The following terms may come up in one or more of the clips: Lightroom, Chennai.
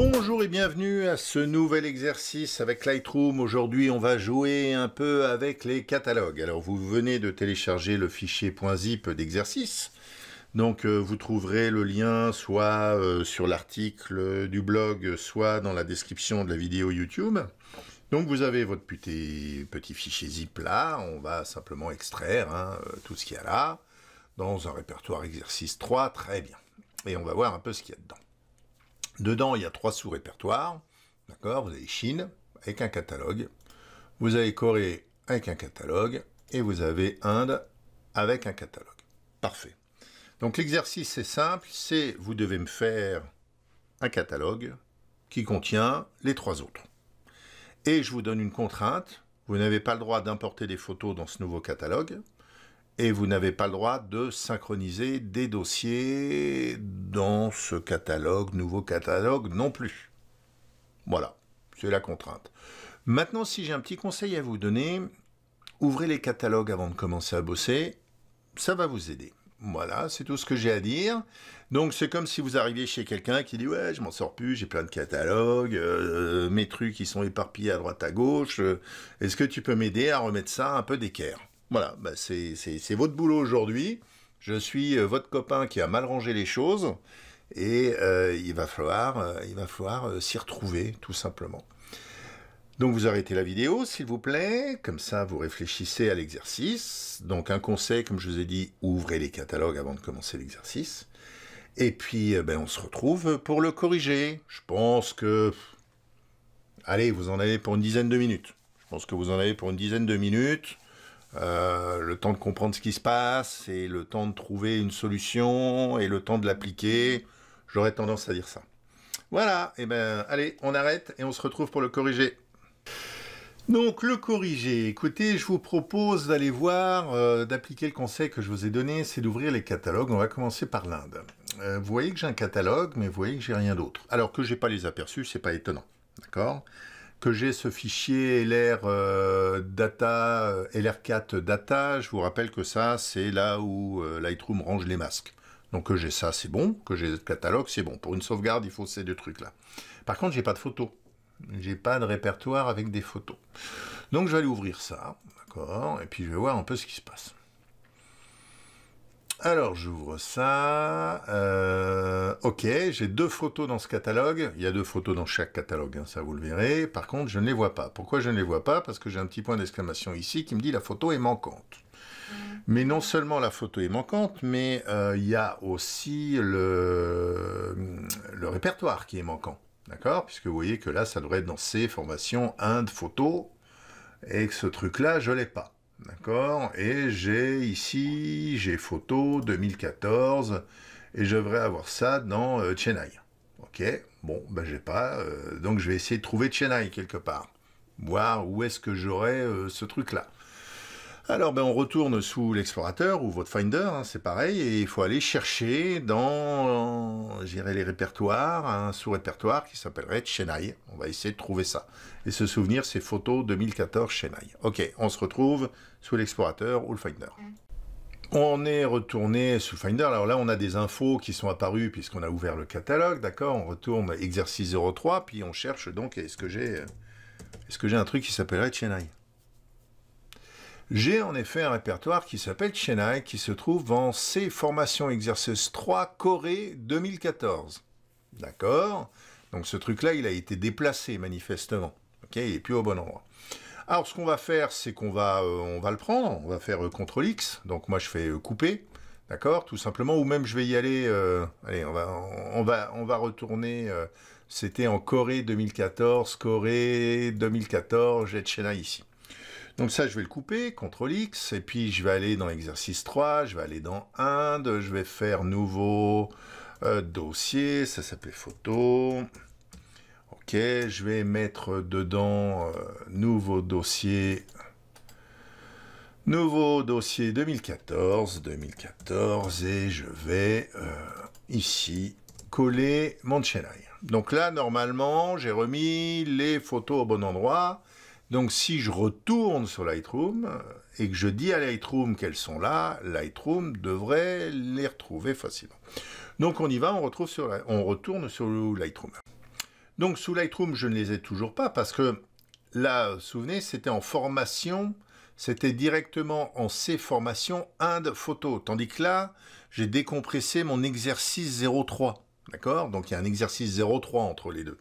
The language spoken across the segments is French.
Bonjour et bienvenue à ce nouvel exercice avec Lightroom. Aujourd'hui, on va jouer un peu avec les catalogues. Alors, vous venez de télécharger le fichier .zip d'exercice. Donc, vous trouverez le lien soit sur l'article du blog, soit dans la description de la vidéo YouTube. Donc, vous avez votre petit fichier zip là. On va simplement extraire tout ce qu'il y a là dans un répertoire exercice 3. Très bien. Et on va voir un peu ce qu'il y a dedans. Dedans, il y a 3 sous-répertoires. D'accord, vous avez Chine avec un catalogue. Vous avez Corée avec un catalogue. Et vous avez Inde avec un catalogue. Parfait. Donc l'exercice, c'est simple. C'est vous devez me faire un catalogue qui contient les 3 autres. Et je vous donne une contrainte. Vous n'avez pas le droit d'importer des photos dans ce nouveau catalogue. Et vous n'avez pas le droit de synchroniser des dossiers dans ce catalogue, nouveau catalogue non plus. Voilà, c'est la contrainte. Maintenant, si j'ai un petit conseil à vous donner, ouvrez les catalogues avant de commencer à bosser, ça va vous aider. Voilà, c'est tout ce que j'ai à dire. Donc, c'est comme si vous arriviez chez quelqu'un qui dit « Ouais, je m'en sors plus, j'ai plein de catalogues, mes trucs, ils sont éparpillés à droite à gauche, est-ce que tu peux m'aider à remettre ça un peu d'équerre ?» Voilà, bah c'est votre boulot aujourd'hui. Je suis votre copain qui a mal rangé les choses et il va falloir s'y retrouver, tout simplement. Donc vous arrêtez la vidéo, s'il vous plaît. Comme ça, vous réfléchissez à l'exercice. Donc un conseil, comme je vous ai dit, ouvrez les catalogues avant de commencer l'exercice. Et puis, on se retrouve pour le corriger. Je pense que... Allez, vous en avez pour une dizaine de minutes. Je pense que vous en avez pour une dizaine de minutes. Le temps de comprendre ce qui se passe et le temps de trouver une solution et le temps de l'appliquer, j'aurais tendance à dire ça. Voilà, et allez, on arrête et on se retrouve pour le corriger. Donc le corriger, écoutez, je vous propose d'aller voir, d'appliquer le conseil que je vous ai donné, c'est d'ouvrir les catalogues. On va commencer par l'Inde. Vous voyez que j'ai un catalogue, mais vous voyez que j'ai rien d'autre. Alors que j'ai pas les aperçus, c'est pas étonnant, d'accord ? Que j'ai ce fichier LR4 data, je vous rappelle que ça, c'est là où Lightroom range les masques. Donc que j'ai ça, c'est bon, que j'ai le catalogue, c'est bon. Pour une sauvegarde, il faut ces 2 trucs-là. Par contre, j'ai pas de photos. J'ai pas de répertoire avec des photos. Donc je vais aller ouvrir ça, d'accord, et puis je vais voir un peu ce qui se passe. Alors, j'ouvre ça, ok, j'ai 2 photos dans ce catalogue, il y a 2 photos dans chaque catalogue, ça vous le verrez, par contre je ne les vois pas. Pourquoi je ne les vois pas? Parce que j'ai un petit point d'exclamation ici qui me dit la photo est manquante. Mais non seulement la photo est manquante, mais il y a aussi le répertoire qui est manquant, d'accord? Puisque vous voyez que là, ça devrait être dans C, formation, Inde, photo, et que ce truc-là, je ne l'ai pas. D'accord, et j'ai ici, j'ai photo 2014, et je devrais avoir ça dans Chennai. Ok, bon, j'ai pas, donc je vais essayer de trouver Chennai quelque part, voir où est-ce que j'aurai ce truc-là. Alors, on retourne sous l'explorateur ou votre Finder, c'est pareil, et il faut aller chercher dans, j'irai les répertoires, un sous-répertoire qui s'appellerait Chennai. On va essayer de trouver ça. Et se souvenir, c'est photo 2014 Chennai. Ok, on se retrouve sous l'explorateur ou le Finder. On est retourné sous le Finder. Alors là, on a des infos qui sont apparues puisqu'on a ouvert le catalogue, d'accord? On retourne exercice 03, puis on cherche donc, est-ce que j'ai un truc qui s'appellerait Chennai? J'ai en effet un répertoire qui s'appelle Chennai, qui se trouve en C, formation exercice 3, Corée 2014. D'accord? Donc ce truc-là, il a été déplacé manifestement. Ok, il n'est plus au bon endroit. Alors ce qu'on va faire, c'est qu'on va, on va le prendre, on va faire CTRL-X. Donc moi je fais couper, d'accord? Tout simplement, ou même je vais y aller... allez, on va retourner... c'était en Corée 2014, Corée 2014, j'ai Chennai ici. Donc ça, je vais le couper, CTRL-X, et puis je vais aller dans l'exercice 3, je vais aller dans Inde, je vais faire nouveau dossier, ça s'appelait photo. Ok, je vais mettre dedans nouveau dossier 2014, et je vais ici coller mon Chennai. Donc là, normalement, j'ai remis les photos au bon endroit. Donc si je retourne sur Lightroom et que je dis à Lightroom qu'elles sont là, Lightroom devrait les retrouver facilement. Donc on y va, on retourne sur Lightroom. Donc sous Lightroom, je ne les ai toujours pas parce que là, vous vous souvenez, c'était en formation, c'était directement en C formation Inde photo. Tandis que là, j'ai décompressé mon exercice 03. D'accord? Donc il y a un exercice 03 entre les deux.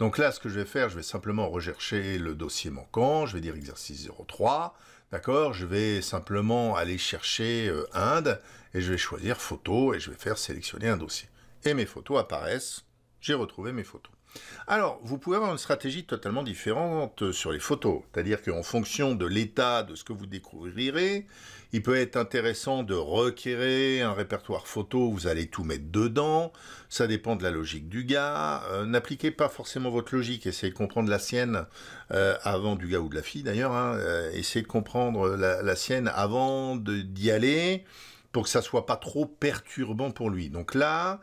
Donc là, ce que je vais faire, je vais simplement rechercher le dossier manquant. Je vais dire exercice 03. D'accord? Je vais simplement aller chercher Inde et je vais choisir photo et je vais faire sélectionner un dossier. Et mes photos apparaissent. J'ai retrouvé mes photos. Alors, vous pouvez avoir une stratégie totalement différente sur les photos. C'est-à-dire qu'en fonction de l'état de ce que vous découvrirez, il peut être intéressant de requérir un répertoire photo, vous allez tout mettre dedans, ça dépend de la logique du gars. N'appliquez pas forcément votre logique, essayez de comprendre la sienne avant, du gars ou de la fille d'ailleurs, hein. Essayez de comprendre la sienne avant d'y aller pour que ça soit pas trop perturbant pour lui. Donc là,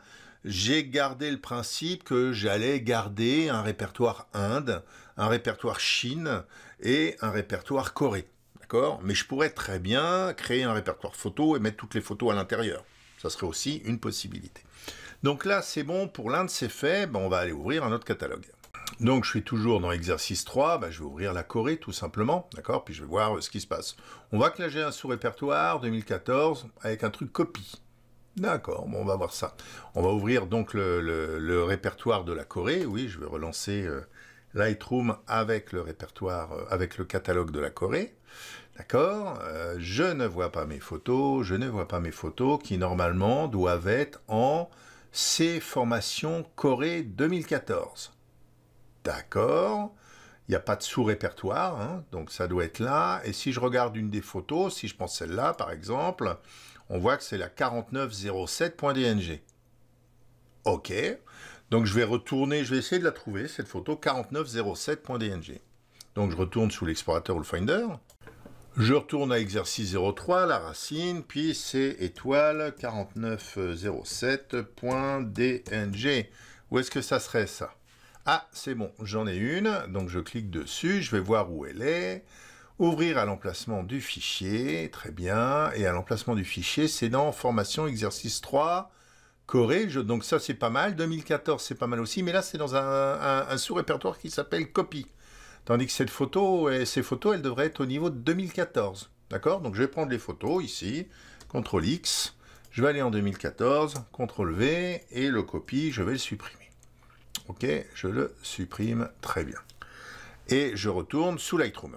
j'ai gardé le principe que j'allais garder un répertoire Inde, un répertoire Chine et un répertoire Corée. D'accord? Mais je pourrais très bien créer un répertoire photo et mettre toutes les photos à l'intérieur. Ça serait aussi une possibilité. Donc là, c'est bon, pour l'Inde, c'est fait. Ben, on va aller ouvrir un autre catalogue. Donc je suis toujours dans l'exercice 3, ben, je vais ouvrir la Corée tout simplement, d'accord? Puis je vais voir ce qui se passe. On va clager un sous-répertoire 2014 avec un truc copie. D'accord, bon, on va voir ça. On va ouvrir donc le répertoire de la Corée. Oui, je vais relancer Lightroom avec le répertoire, avec le catalogue de la Corée. D'accord, je ne vois pas mes photos. Je ne vois pas mes photos qui normalement doivent être en C formation Corée 2014. D'accord, il n'y a pas de sous-répertoire, hein, donc ça doit être là. Et si je regarde une des photos, si je prends celle-là par exemple, on voit que c'est la 4907.dng. Ok, donc je vais retourner, je vais essayer de la trouver, cette photo 4907.dng. Donc je retourne sous l'explorateur ou le Finder. Je retourne à exercice 03, la racine, puis c'est étoile 4907.dng. Où est-ce que ça serait ça? Ah, c'est bon, j'en ai une, donc je clique dessus, je vais voir où elle est. Ouvrir à l'emplacement du fichier, très bien, et à l'emplacement du fichier, c'est dans formation exercice 3, Corée, donc ça c'est pas mal, 2014 c'est pas mal aussi, mais là c'est dans un sous-répertoire qui s'appelle copie, tandis que cette photo, et ces photos, elles devraient être au niveau de 2014, d'accord? Donc je vais prendre les photos ici, CTRL X, je vais aller en 2014, CTRL V, et le copie, je vais le supprimer. Ok, je le supprime, très bien. Et je retourne sous Lightroom.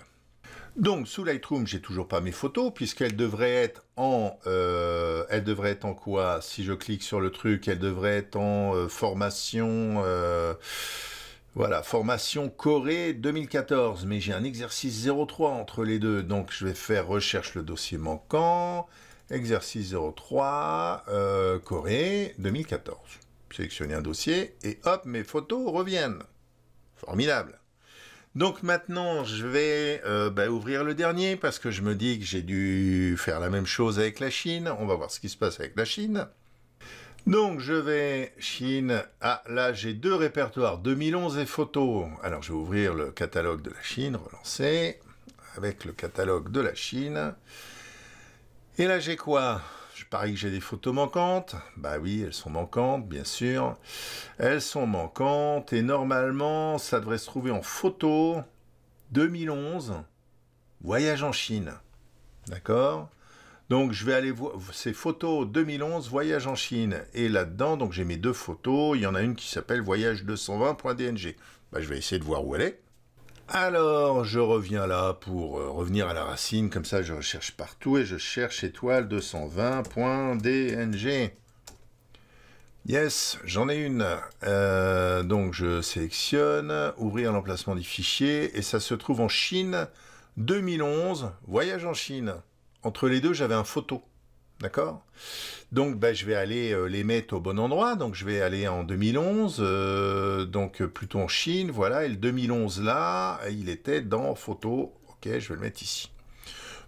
Donc, sous Lightroom, j'ai toujours pas mes photos, puisqu'elles devraient être en... elles devraient être en quoi? Si je clique sur le truc, elles devraient être en formation... voilà, formation Corée 2014. Mais j'ai un exercice 03 entre les deux. Donc, je vais faire recherche le dossier manquant. Exercice 03, Corée 2014. Sélectionner un dossier, et hop, mes photos reviennent. Formidable! Donc maintenant, je vais ouvrir le dernier parce que je me dis que j'ai dû faire la même chose avec la Chine. On va voir ce qui se passe avec la Chine. Donc je vais Chine. Ah, là, j'ai deux répertoires, 2011 et photos. Alors je vais ouvrir le catalogue de la Chine, relancer avec le catalogue de la Chine. Et là, j'ai quoi ? Je parie que j'ai des photos manquantes. Bah oui, elles sont manquantes, bien sûr. Elles sont manquantes. Et normalement, ça devrait se trouver en photo 2011. Voyage en Chine. D'accord? Donc, je vais aller voir ces photos 2011, voyage en Chine. Et là-dedans, donc j'ai mes deux photos. Il y en a une qui s'appelle voyage 220.dng. Bah, je vais essayer de voir où elle est. Alors, je reviens là pour revenir à la racine, comme ça je recherche partout et je cherche étoile 220.dng. Yes, j'en ai une. Donc je sélectionne, ouvrir l'emplacement du fichier, et ça se trouve en Chine, 2011, voyage en Chine. Entre les deux, j'avais un photo. D'accord? Donc ben, je vais aller les mettre au bon endroit, donc je vais aller en 2011, donc plutôt en Chine, voilà, et le 2011 là, il était dans photo, ok, je vais le mettre ici.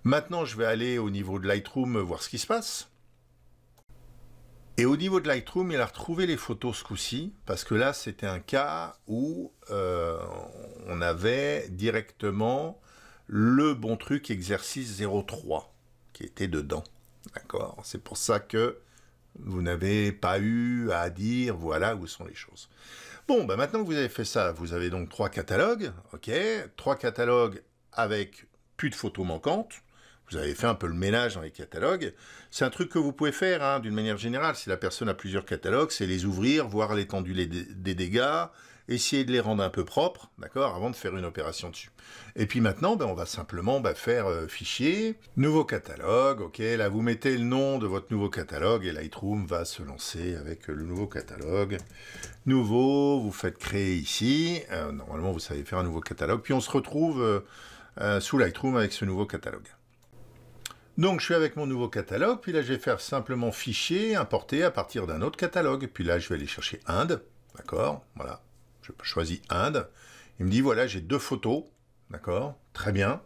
Maintenant je vais aller au niveau de Lightroom voir ce qui se passe. Et au niveau de Lightroom, il a retrouvé les photos ce coup-ci, parce que là c'était un cas où on avait directement le bon truc exercice 03 qui était dedans. D'accord, c'est pour ça que Vous n'avez pas eu à dire, voilà où sont les choses. Bon, bah maintenant que vous avez fait ça, vous avez donc 3 catalogues, ok, 3 catalogues avec plus de photos manquantes. Vous avez fait un peu le ménage dans les catalogues. C'est un truc que vous pouvez faire, hein, d'une manière générale, si la personne a plusieurs catalogues, c'est les ouvrir, voir l'étendue des dégâts, essayer de les rendre un peu propres, d'accord, avant de faire une opération dessus. Et puis maintenant, ben, on va simplement faire fichier, nouveau catalogue, ok, là vous mettez le nom de votre nouveau catalogue et Lightroom va se lancer avec le nouveau catalogue. Nouveau, vous faites créer ici, normalement vous savez faire un nouveau catalogue, puis on se retrouve sous Lightroom avec ce nouveau catalogue. Donc je suis avec mon nouveau catalogue, puis là je vais faire simplement fichier, importer à partir d'un autre catalogue, puis là je vais aller chercher Inde, d'accord, voilà. Je choisis Inde, il me dit voilà j'ai 2 photos, d'accord, très bien,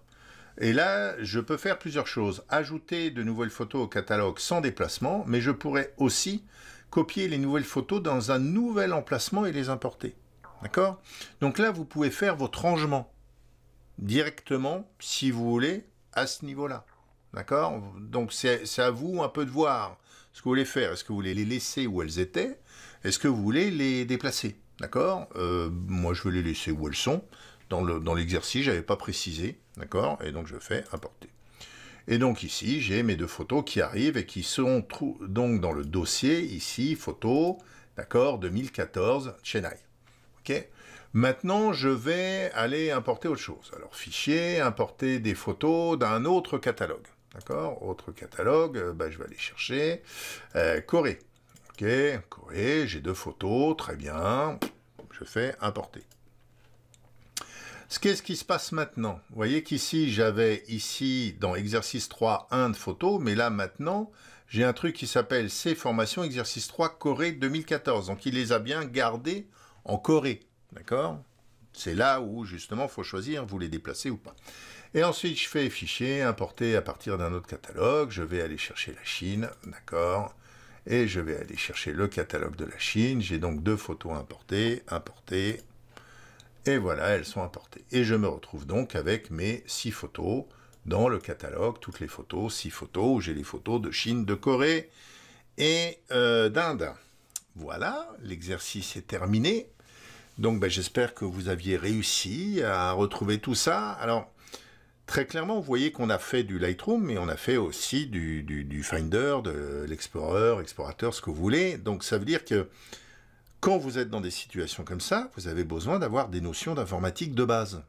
et là je peux faire plusieurs choses, ajouter de nouvelles photos au catalogue sans déplacement, mais je pourrais aussi copier les nouvelles photos dans un nouvel emplacement et les importer, d'accord. Donc là vous pouvez faire votre rangement directement si vous voulez à ce niveau-là, d'accord. Donc c'est à vous un peu de voir ce que vous voulez faire, est-ce que vous voulez les laisser où elles étaient, est-ce que vous voulez les déplacer. D'accord, moi je vais les laisser où elles sont. Dans l'exercice, je n'avais pas précisé. D'accord, et donc je fais importer. Et donc ici, j'ai mes 2 photos qui arrivent et qui sont donc dans le dossier, ici, photo, d'accord, 2014, Chennai. Ok. Maintenant, je vais aller importer autre chose. Alors, fichier, importer des photos d'un autre catalogue. D'accord, autre catalogue, bah, je vais aller chercher Corée. Ok, Corée, j'ai 2 photos, très bien, je fais importer. Qu'est-ce qui se passe maintenant? Vous voyez qu'ici, j'avais ici, dans exercice 3, Inde photo, mais là, maintenant, j'ai un truc qui s'appelle C formation exercice 3 Corée 2014. Donc, il les a bien gardés en Corée, d'accord? C'est là où, justement, il faut choisir, vous les déplacez ou pas. Et ensuite, je fais fichier, importer à partir d'un autre catalogue, je vais aller chercher la Chine, d'accord? Et je vais aller chercher le catalogue de la Chine. J'ai donc 2 photos importées, et voilà, elles sont importées. Et je me retrouve donc avec mes 6 photos dans le catalogue, toutes les photos, 6 photos, où j'ai les photos de Chine, de Corée et d'Inde. Voilà, l'exercice est terminé. Donc ben, j'espère que vous aviez réussi à retrouver tout ça. Alors, très clairement, vous voyez qu'on a fait du Lightroom, mais on a fait aussi du Finder, de l'Explorer, Explorateur, ce que vous voulez. Donc ça veut dire que quand vous êtes dans des situations comme ça, vous avez besoin d'avoir des notions d'informatique de base.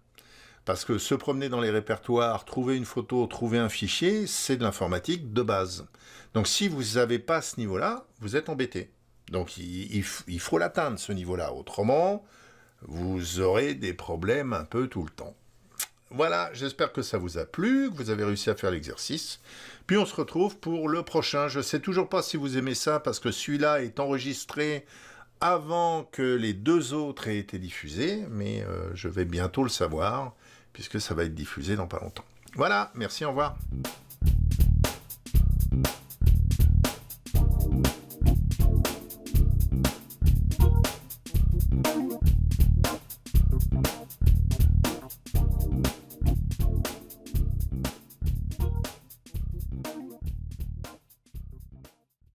Parce que se promener dans les répertoires, trouver une photo, trouver un fichier, c'est de l'informatique de base. Donc si vous n'avez pas ce niveau-là, vous êtes embêté. Donc il faut l'atteindre, ce niveau-là. Autrement, vous aurez des problèmes un peu tout le temps. Voilà, j'espère que ça vous a plu, que vous avez réussi à faire l'exercice. Puis on se retrouve pour le prochain. Je ne sais toujours pas si vous aimez ça, parce que celui-là est enregistré avant que les 2 autres aient été diffusés, mais je vais bientôt le savoir, puisque ça va être diffusé dans pas longtemps. Voilà, merci, au revoir.